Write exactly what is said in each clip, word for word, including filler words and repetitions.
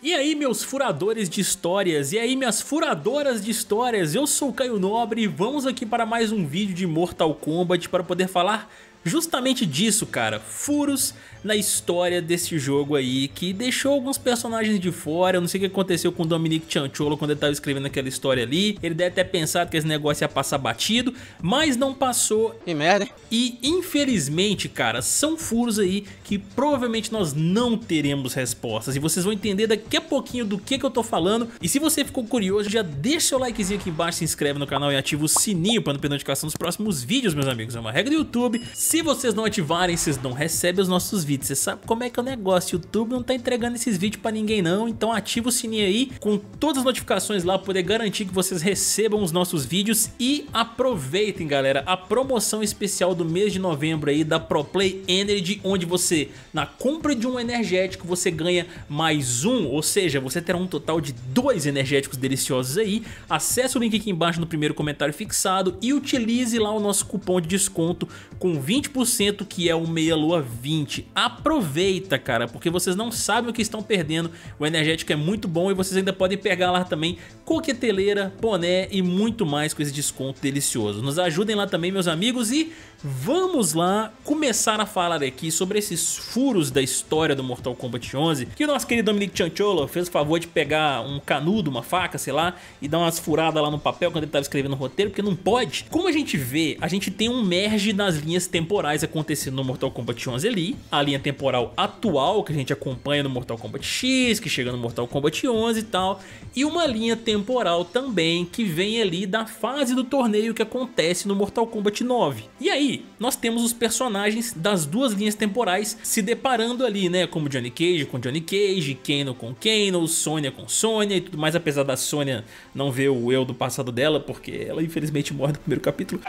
E aí, meus furadores de histórias, e aí, minhas furadoras de histórias, eu sou o Caio Nobre e vamos aqui para mais um vídeo de Mortal Kombat para poder falar justamente disso, cara, furos na história desse jogo aí, que deixou alguns personagens de fora. Eu não sei o que aconteceu com o Dominic Cianciolo quando ele tava escrevendo aquela história ali, ele deve ter pensado que esse negócio ia passar batido, mas não passou. Que merda, hein? E infelizmente, cara, são furos aí que provavelmente nós não teremos respostas, e vocês vão entender daqui a pouquinho do que que eu tô falando. E se você ficou curioso, já deixa o likezinho aqui embaixo, se inscreve no canal e ativa o sininho para não perder notificação dos próximos vídeos, meus amigos. É uma regra do YouTube. Se vocês não ativarem, vocês não recebem os nossos vídeos. Você sabe como é que é o negócio, o YouTube não tá entregando esses vídeos pra ninguém não. Então ativa o sininho aí, com todas as notificações lá, pra poder garantir que vocês recebam os nossos vídeos. E aproveitem, galera, a promoção especial do mês de novembro aí da ProPlay Energy, onde você, na compra de um energético, você ganha mais um, ou seja, você terá um total de dois energéticos deliciosos aí. Acesse o link aqui embaixo no primeiro comentário fixado e utilize lá o nosso cupom de desconto com vinte por cento, que é o Meia Lua vinte. Aproveita, cara, porque vocês não sabem o que estão perdendo. O energético é muito bom e vocês ainda podem pegar lá também coqueteleira, boné e muito mais com esse desconto delicioso. Nos ajudem lá também, meus amigos, e vamos lá começar a falar aqui sobre esses furos da história do Mortal Kombat onze, que o nosso querido Dominic Cianciolo fez o favor de pegar um canudo, uma faca, sei lá, e dar umas furadas lá no papel quando ele estava escrevendo o roteiro, porque não pode. Como a gente vê, a gente tem um merge nas linhas temporais acontecendo no Mortal Kombat onze ali, a linha temporal atual que a gente acompanha no Mortal Kombat X, que chega no Mortal Kombat onze e tal, e uma linha temporal também que vem ali da fase do torneio que acontece no Mortal Kombat nove. E aí, nós temos os personagens das duas linhas temporais se deparando ali, né, como Johnny Cage com Johnny Cage, Kano com Kano, Sonya com Sonya e tudo mais, apesar da Sonya não ver o eu do passado dela, porque ela infelizmente morre no primeiro capítulo.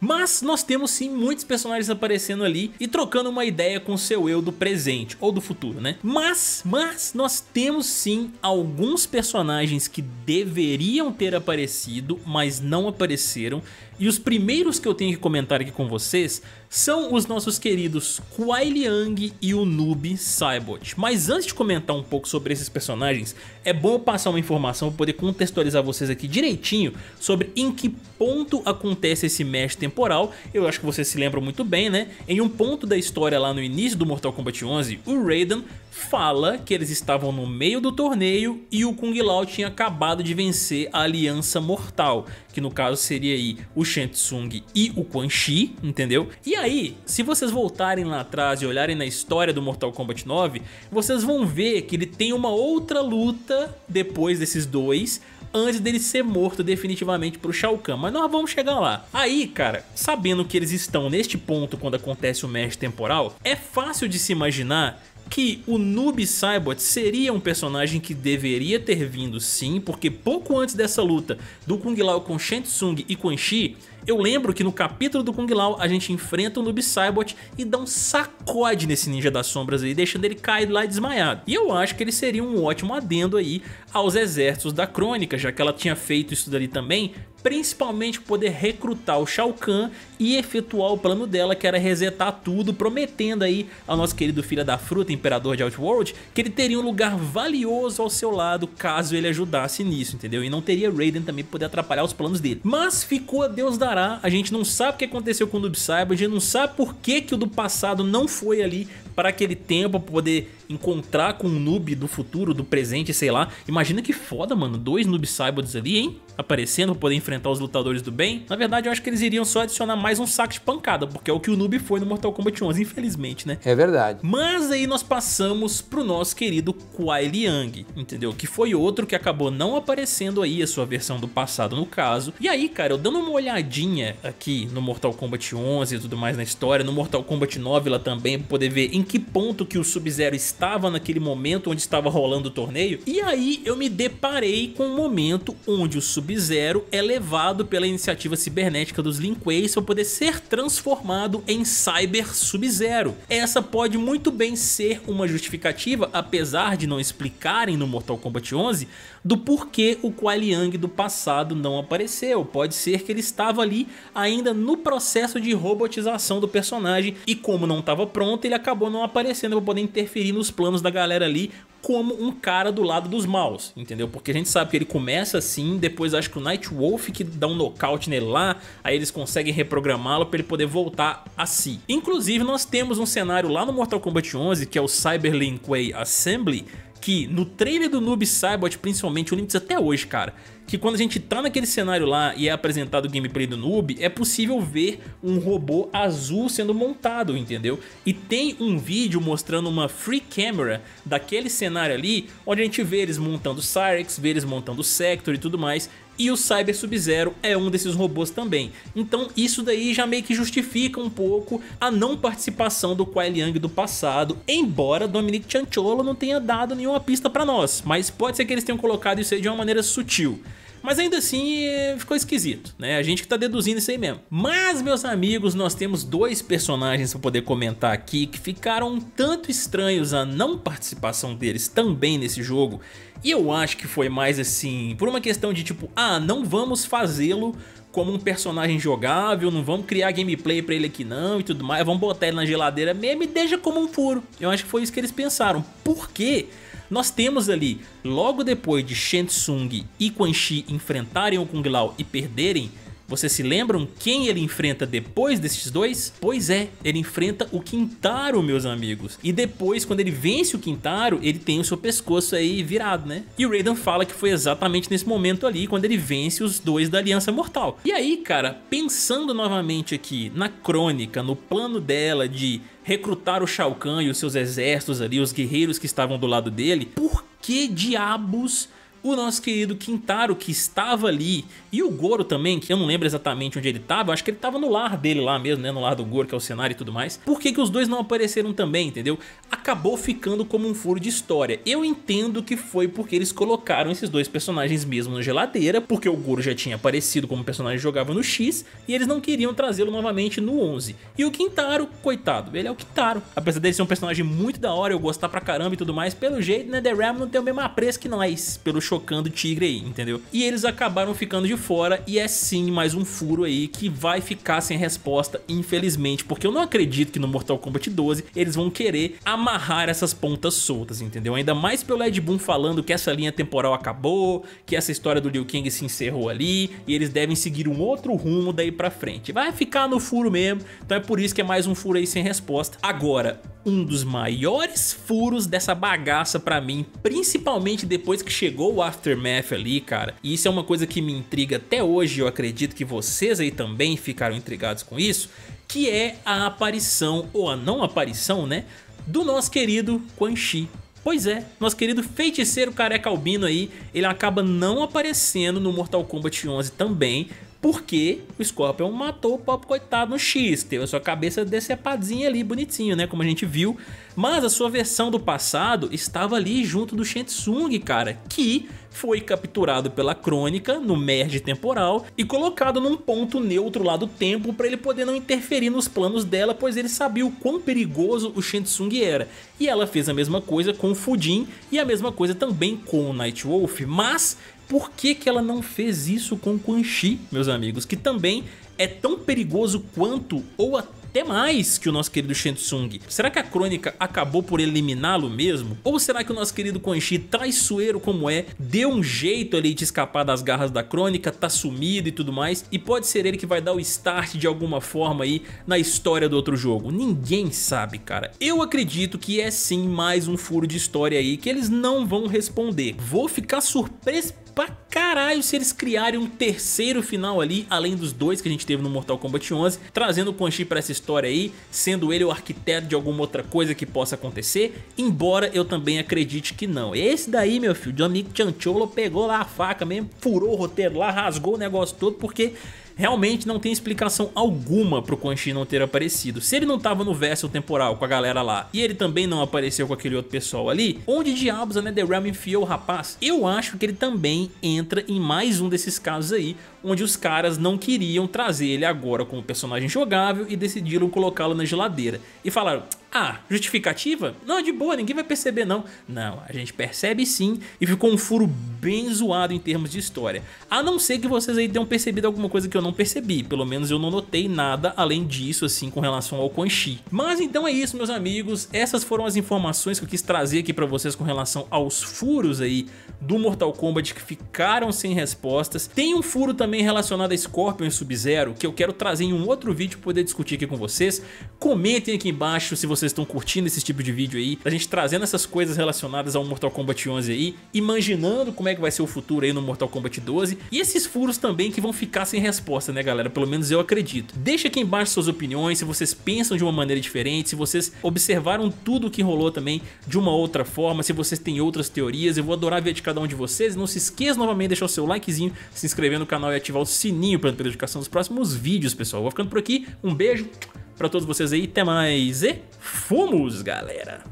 Mas nós temos sim muitos personagens aparecendo ali e trocando uma ideia com seu eu do presente ou do futuro, né? Mas, mas nós temos sim alguns personagens que deveriam ter aparecido, mas não apareceram. E os primeiros que eu tenho que comentar aqui com vocês são os nossos queridos Kuai Liang e o Noob Saibot. Mas antes de comentar um pouco sobre esses personagens, é bom passar uma informação para poder contextualizar vocês aqui direitinho sobre em que ponto acontece esse mesh temporal. Eu acho que vocês se lembram muito bem, né? Em um ponto da história lá no início do Mortal Kombat onze, o Raiden fala que eles estavam no meio do torneio e o Kung Lao tinha acabado de vencer a Aliança Mortal, que no caso seria aí o Shang Tsung e o Quan Chi, entendeu? E aí, se vocês voltarem lá atrás e olharem na história do Mortal Kombat nove, vocês vão ver que ele tem uma outra luta depois desses dois, antes dele ser morto definitivamente pro Shao Kahn, mas nós vamos chegar lá. Aí, cara, sabendo que eles estão neste ponto quando acontece o mesh temporal, é fácil de se imaginar que o Noob Saibot seria um personagem que deveria ter vindo sim, porque pouco antes dessa luta do Kung Lao com Shang Tsung e Quan Chi, eu lembro que no capítulo do Kung Lao a gente enfrenta o Noob Saibot e dá um sacode nesse ninja das sombras aí, deixando ele cair lá desmaiado. E eu acho que ele seria um ótimo adendo aí aos exércitos da crônica, já que ela tinha feito isso dali também, principalmente poder recrutar o Shao Kahn e efetuar o plano dela, que era resetar tudo, prometendo aí ao nosso querido filho da fruta, imperador de Outworld, que ele teria um lugar valioso ao seu lado caso ele ajudasse nisso, entendeu? E não teria Raiden também poder atrapalhar os planos dele. Mas ficou a Deus dará, a gente não sabe o que aconteceu com o Noob Saibot, a gente não sabe por que que o do passado não foi ali para aquele tempo poder encontrar com o Noob do futuro, do presente, sei lá. Imagina que foda, mano, dois Noob Saibots ali, hein? Aparecendo para poder enfrentar os lutadores do bem. Na verdade, eu acho que eles iriam só adicionar mais um saco de pancada, porque é o que o Noob foi no Mortal Kombat onze, infelizmente, né? É verdade. Mas aí nós passamos pro nosso querido Kuai Liang, entendeu? Que foi outro que acabou não aparecendo aí, a sua versão do passado no caso. E aí, cara, eu dando uma olhadinha aqui no Mortal Kombat onze e tudo mais na história, no Mortal Kombat nove lá também, pra poder ver em que ponto que o Sub-Zero estava naquele momento onde estava rolando o torneio. E aí eu me deparei com um momento onde o Sub-Zero é levado pela iniciativa cibernética dos Lin Kuei para poder ser transformado em Cyber Sub-Zero. Essa pode muito bem ser uma justificativa, apesar de não explicarem no Mortal Kombat onze, do porquê o Kuai Liang do passado não apareceu. Pode ser que ele estava ali ainda no processo de robotização do personagem e, como não estava pronto, ele acabou não aparecendo para poder interferir nos planos da galera ali, como um cara do lado dos maus, entendeu? Porque a gente sabe que ele começa assim, depois acho que o Night Wolf que dá um nocaute nele lá, aí eles conseguem reprogramá-lo para ele poder voltar a si. Inclusive nós temos um cenário lá no Mortal Kombat onze, que é o Cyber Lin Kuei Assembly, que no trailer do Noob Saibot, principalmente, eu lembro disso até hoje, cara, que quando a gente tá naquele cenário lá e é apresentado o gameplay do Noob, é possível ver um robô azul sendo montado, entendeu? E tem um vídeo mostrando uma free camera daquele cenário ali, onde a gente vê eles montando Cyrax, vê eles montando Sektor e tudo mais, e o Cyber Sub-Zero é um desses robôs também. Então isso daí já meio que justifica um pouco a não participação do Kuai Liang do passado, embora Dominic Cianciolo não tenha dado nenhuma pista pra nós, mas pode ser que eles tenham colocado isso aí de uma maneira sutil. Mas ainda assim ficou esquisito, né? A gente que tá deduzindo isso aí mesmo. Mas, meus amigos, nós temos dois personagens para poder comentar aqui que ficaram um tanto estranhos a não participação deles também nesse jogo. E eu acho que foi mais assim, por uma questão de tipo, ah, não vamos fazê-lo como um personagem jogável, não vamos criar gameplay pra ele aqui não e tudo mais, vamos botar ele na geladeira mesmo e deixa como um furo. Eu acho que foi isso que eles pensaram. Por quê? Nós temos ali, logo depois de Shang Tsung e Quan Chi enfrentarem o Kung Lao e perderem, vocês se lembram quem ele enfrenta depois desses dois? Pois é, ele enfrenta o Quintaro, meus amigos. E depois, quando ele vence o Quintaro, ele tem o seu pescoço aí virado, né? E o Raiden fala que foi exatamente nesse momento ali, quando ele vence os dois da Aliança Mortal. E aí, cara, pensando novamente aqui na crônica, no plano dela de recrutar o Shao Kahn e os seus exércitos ali, os guerreiros que estavam do lado dele, por que diabos o nosso querido Quintaro, que estava ali, e o Goro também, que eu não lembro exatamente onde ele estava, acho que ele estava no lar dele lá mesmo, né, no lar do Goro, que é o cenário e tudo mais, por que que os dois não apareceram também, entendeu? Acabou ficando como um furo de história. Eu entendo que foi porque eles colocaram esses dois personagens mesmo na geladeira, porque o Goro já tinha aparecido como personagem jogável no X, e eles não queriam trazê-lo novamente no onze. E o Quintaro, coitado, ele é o Quintaro, apesar dele ser um personagem muito da hora, eu gostar pra caramba e tudo mais, pelo jeito, né, Netherrealm não tem o mesmo apreço que nós, pelo chocando tigre aí, entendeu? E eles acabaram ficando de fora, e é sim mais um furo aí que vai ficar sem resposta, infelizmente, porque eu não acredito que no Mortal Kombat doze eles vão querer amarrar essas pontas soltas, entendeu? Ainda mais pelo Ed Boon falando que essa linha temporal acabou, que essa história do Liu Kang se encerrou ali, e eles devem seguir um outro rumo daí pra frente. Vai ficar no furo mesmo, então é por isso que é mais um furo aí sem resposta. Agora, um dos maiores furos dessa bagaça pra mim, principalmente depois que chegou o Aftermath ali, cara, e isso é uma coisa que me intriga até hoje, eu acredito que vocês aí também ficaram intrigados com isso, que é a aparição, ou a não aparição, né, do nosso querido Quan Chi. Pois é, nosso querido feiticeiro careca albino aí, ele acaba não aparecendo no Mortal Kombat onze também, porque o Scorpion matou o pobre coitado no X, teve a sua cabeça decepadinha ali, bonitinho, né, como a gente viu. Mas a sua versão do passado estava ali junto do Shang Tsung, cara, que foi capturado pela crônica no merge temporal e colocado num ponto neutro lá do tempo para ele poder não interferir nos planos dela, pois ele sabia o quão perigoso o Shang Tsung era. E ela fez a mesma coisa com o Fujin e a mesma coisa também com o Night Wolf, mas por que que ela não fez isso com o Quan Chi, meus amigos, que também é tão perigoso quanto ou até mais que o nosso querido Shang Tsung? Será que a crônica acabou por eliminá-lo mesmo? Ou será que o nosso querido Quan Chi, traiçoeiro como é, deu um jeito ali de escapar das garras da crônica, tá sumido e tudo mais, e pode ser ele que vai dar o start de alguma forma aí na história do outro jogo? Ninguém sabe, cara. Eu acredito que é sim mais um furo de história aí que eles não vão responder. Vou ficar surpreso pra caralho se eles criarem um terceiro final ali, além dos dois que a gente teve no Mortal Kombat onze, trazendo o Quan Chi pra essa história aí, sendo ele o arquiteto de alguma outra coisa que possa acontecer, embora eu também acredite que não. Esse daí, meu filho, Dominic Cianciolo pegou lá a faca mesmo, furou o roteiro lá, rasgou o negócio todo, porque realmente não tem explicação alguma pro Quan Chi não ter aparecido. Se ele não tava no verso temporal com a galera lá, e ele também não apareceu com aquele outro pessoal ali, onde diabos a Netherrealm enfiou o rapaz? Eu acho que ele também entra em mais um desses casos aí, onde os caras não queriam trazer ele agora como personagem jogável e decidiram colocá-lo na geladeira. E falaram, Ah, justificativa? Não, de boa, ninguém vai perceber não. Não, a gente percebe sim e ficou um furo bem zoado em termos de história. A não ser que vocês aí tenham percebido alguma coisa que eu não percebi, pelo menos eu não notei nada além disso assim com relação ao Quan Chi. Mas então é isso, meus amigos, essas foram as informações que eu quis trazer aqui pra vocês com relação aos furos aí do Mortal Kombat que ficaram sem respostas. Tem um furo também relacionado a Scorpion e Sub-Zero que eu quero trazer em um outro vídeo poder discutir aqui com vocês. Comentem aqui embaixo se vocês vocês estão curtindo esse tipo de vídeo aí, a gente trazendo essas coisas relacionadas ao Mortal Kombat onze aí, imaginando como é que vai ser o futuro aí no Mortal Kombat doze e esses furos também que vão ficar sem resposta, né galera, pelo menos eu acredito. Deixa aqui embaixo suas opiniões, se vocês pensam de uma maneira diferente, se vocês observaram tudo o que rolou também de uma outra forma, se vocês têm outras teorias, eu vou adorar ver de cada um de vocês. Não se esqueça novamente de deixar o seu likezinho, se inscrever no canal e ativar o sininho para a notificação dos próximos vídeos, pessoal. Eu vou ficando por aqui, um beijo pra todos vocês aí, até mais e fomos, galera!